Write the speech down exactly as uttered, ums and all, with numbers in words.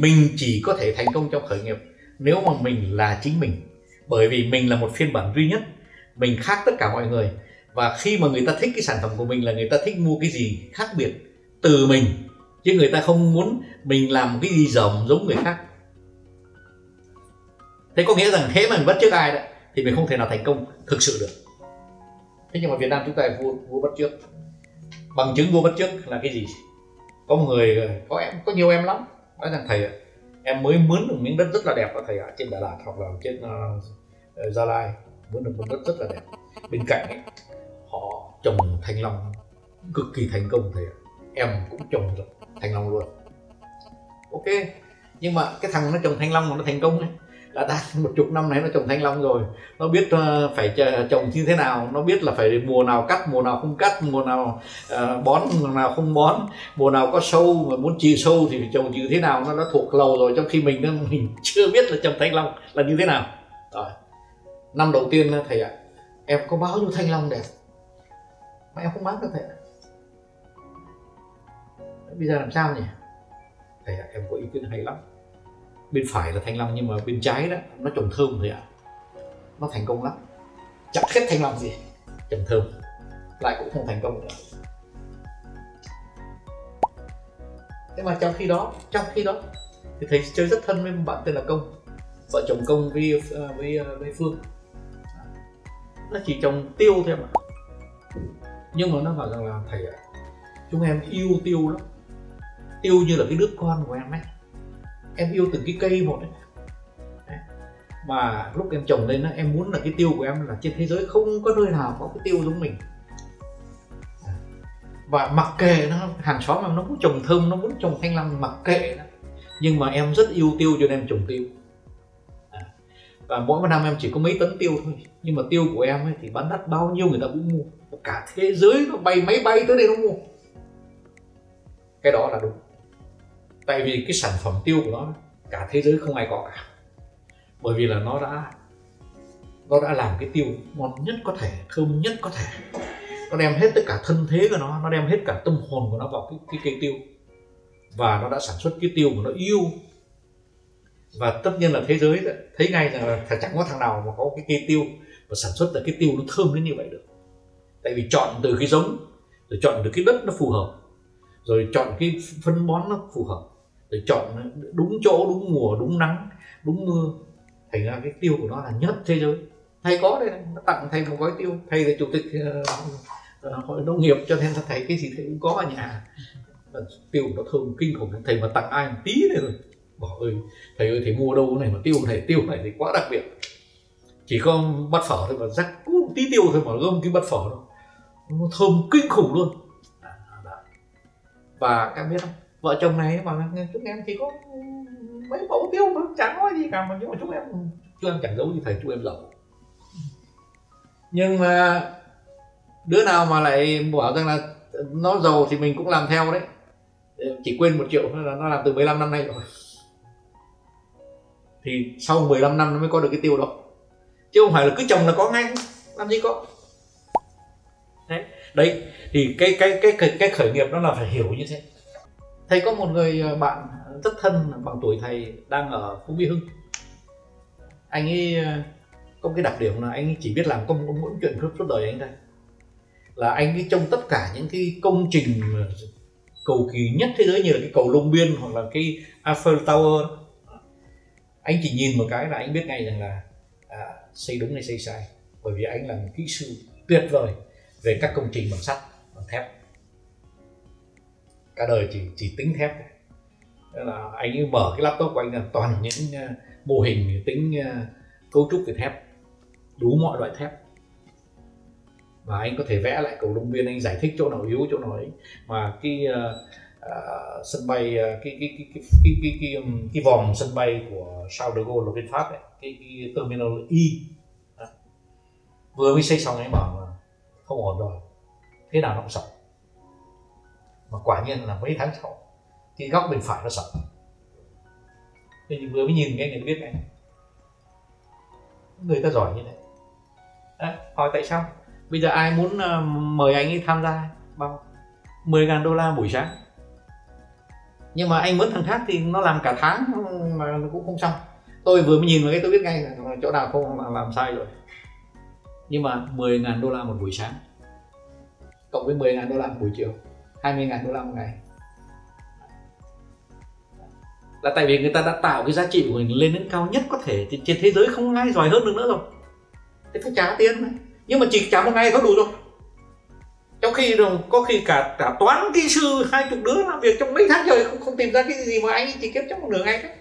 mình chỉ có thể thành công trong khởi nghiệp nếu mà mình là chính mình. Bởi vì mình là một phiên bản duy nhất, mình khác tất cả mọi người. Và khi mà người ta thích cái sản phẩm của mình là người ta thích mua cái gì khác biệt từ mình, chứ người ta không muốn mình làm cái gì rộng giống người khác. Thế có nghĩa rằng thế mà mình bắt chước ai đó thì mình không thể nào thành công thực sự được. Thế nhưng mà Việt Nam chúng ta là vua, vua bắt chước. Bằng chứng vua bắt chước là cái gì? Có một người, có em, có nhiều em lắm, nói rằng thầy ạ, em mới mướn được miếng đất rất là đẹp đó thầy ạ, trên Đà Lạt hoặc là trên uh, Gia Lai, mướn được một đất rất là đẹp. Bên cạnh ấy, họ trồng thanh long cực kỳ thành công thầy ạ, em cũng trồng rồi thanh long luôn. Ok, nhưng mà cái thằng nó trồng thanh long mà nó thành công ấy, đã đạt một chục năm nay nó trồng thanh long rồi, nó biết uh, phải trồng như thế nào, nó biết là phải mùa nào cắt, mùa nào không cắt, mùa nào uh, bón, mùa nào không bón, mùa nào có sâu mà muốn trừ sâu thì phải trồng như thế nào, nó đã thuộc lầu rồi, trong khi mình nó, mình chưa biết là trồng thanh long là như thế nào. Rồi năm đầu tiên thầy ạ, em có bao nhiêu thanh long đẹp mà em không bán được thầy ạ, bây giờ làm sao nhỉ thầy ạ? Em có ý kiến hay lắm, bên phải là thanh long nhưng mà bên trái đó nó trồng thơm thôi ạ, nó thành công lắm, chặt hết thanh long gì trồng thơm lại cũng không thành công nữa. Thế mà trong khi đó trong khi đó thì thầy chơi rất thân với bạn tên là Công, vợ chồng Công với với, với Phương, nó chỉ trồng tiêu thôi mà, nhưng mà nó bảo rằng là thầy ạ, chúng em yêu tiêu lắm, tiêu như là cái đứa con của em ấy, em yêu từng cái cây một đấy. Đấy. Mà lúc em trồng lên đó, em muốn là cái tiêu của em là trên thế giới không có nơi nào có cái tiêu giống mình. Đấy. Và mặc kệ nó, hàng xóm em nó muốn trồng thơm, nó muốn trồng thanh long, mặc kệ đó. Nhưng mà em rất yêu tiêu cho nên em trồng tiêu. Đấy. Và mỗi năm em chỉ có mấy tấn tiêu thôi, nhưng mà tiêu của em ấy thì bán đắt bao nhiêu người ta cũng mua, cả thế giới nó bay máy bay tới đây nó mua. Cái đó là đúng. Tại vì cái sản phẩm tiêu của nó cả thế giới không ai có cả, bởi vì là nó đã nó đã làm cái tiêu ngon nhất có thể, thơm nhất có thể, nó đem hết tất cả thân thế của nó, nó đem hết cả tâm hồn của nó vào cái, cái cây tiêu, và nó đã sản xuất cái tiêu của nó yêu. Và tất nhiên là thế giới đó, thấy ngay rằng là chẳng có thằng nào mà có cái cây tiêu và sản xuất ra cái tiêu nó thơm đến như vậy được, tại vì chọn từ cái giống, rồi chọn được cái đất nó phù hợp, rồi chọn cái phân bón nó phù hợp, để chọn đúng chỗ, đúng mùa, đúng nắng, đúng mưa, thành ra cái tiêu của nó là nhất thế giới. Thầy có đây, nó tặng thầy một gói tiêu, thầy là chủ tịch uh, uh, hội nông nghiệp cho nên là thầy cái gì thầy cũng có ở nhà. Tiêu nó thơm kinh khủng, thầy mà tặng ai một tí này rồi bỏ ơi, thầy ơi thầy mua đâu này mà tiêu này, tiêu này thì quá đặc biệt. Chỉ có bát phở thôi mà rắc có một tí tiêu thôi mà gom cái bát phở thôi, nó thơm kinh khủng luôn. Và các biết không, vợ chồng này mà chúng em chỉ có mấy mẫu tiêu mà chẳng có gì cả, mà nhưng mà chúng em chúng em chẳng giấu gì thầy, chúng em giàu. Nhưng mà đứa nào mà lại bảo rằng là nó giàu thì mình cũng làm theo đấy, chỉ quên một triệu là nó làm từ mười lăm năm nay rồi, thì sau mười lăm năm nó mới có được cái tiêu đó, chứ không phải là cứ trồng là có ngay, làm gì có. Đấy, đấy thì cái cái cái cái, cái khởi nghiệp nó là phải hiểu như thế. Thầy có một người bạn rất thân bằng tuổi thầy đang ở Phú Mỹ Hưng, anh ấy có cái đặc điểm là anh ấy chỉ biết làm công mỗi chuyện suốt đời anh ta, là anh ấy trong tất cả những cái công trình cầu kỳ nhất thế giới như là cái cầu Long Biên hoặc là cái Eiffel Tower, anh chỉ nhìn một cái là anh biết ngay rằng là à, xây đúng hay xây sai, bởi vì anh là một kỹ sư tuyệt vời về các công trình bằng sắt, bằng thép, cả đời chỉ chỉ tính thép. Nên là anh ấy mở cái laptop của anh là toàn những uh, mô hình tính uh, cấu trúc về thép, đủ mọi loại thép, và anh có thể vẽ lại cầu Long Biên, anh giải thích chỗ nào yếu chỗ nào ấy. Mà cái uh, uh, sân bay uh, cái, cái, cái, cái, cái, cái, cái, um, cái vòng sân bay của Charles de Gaulle ở bên Pháp ấy, cái, cái terminal Y à, vừa mới xây xong anh bảo không ổn rồi, thế nào nó cũng sập. Mà quả nhiên là mấy tháng sau cái góc bên phải nó sập, mình vừa mới nhìn cái này biết ngay, người ta giỏi như thế. Đấy, hỏi tại sao bây giờ ai muốn mời anh ấy tham gia bao mười ngàn đô la buổi sáng nhưng mà anh mướn thằng khác thì nó làm cả tháng mà nó cũng không xong. Tôi vừa mới nhìn vào cái tôi biết ngay là chỗ nào không làm sai rồi. Nhưng mà mười ngàn đô la một buổi sáng cộng với mười ngàn đô la một buổi chiều, hai mươi ngàn đô la một ngày, là tại vì người ta đã tạo cái giá trị của mình lên đến cao nhất có thể. Trên thế giới không ai giỏi hơn được nữa rồi, thế phải trả tiền đấy. Nhưng mà chỉ trả một ngày có đủ rồi, trong khi có khi cả cả toán kỹ sư hai chục đứa làm việc trong mấy tháng trời không, không tìm ra cái gì mà anh chỉ kiếm trong một nửa ngày đấy.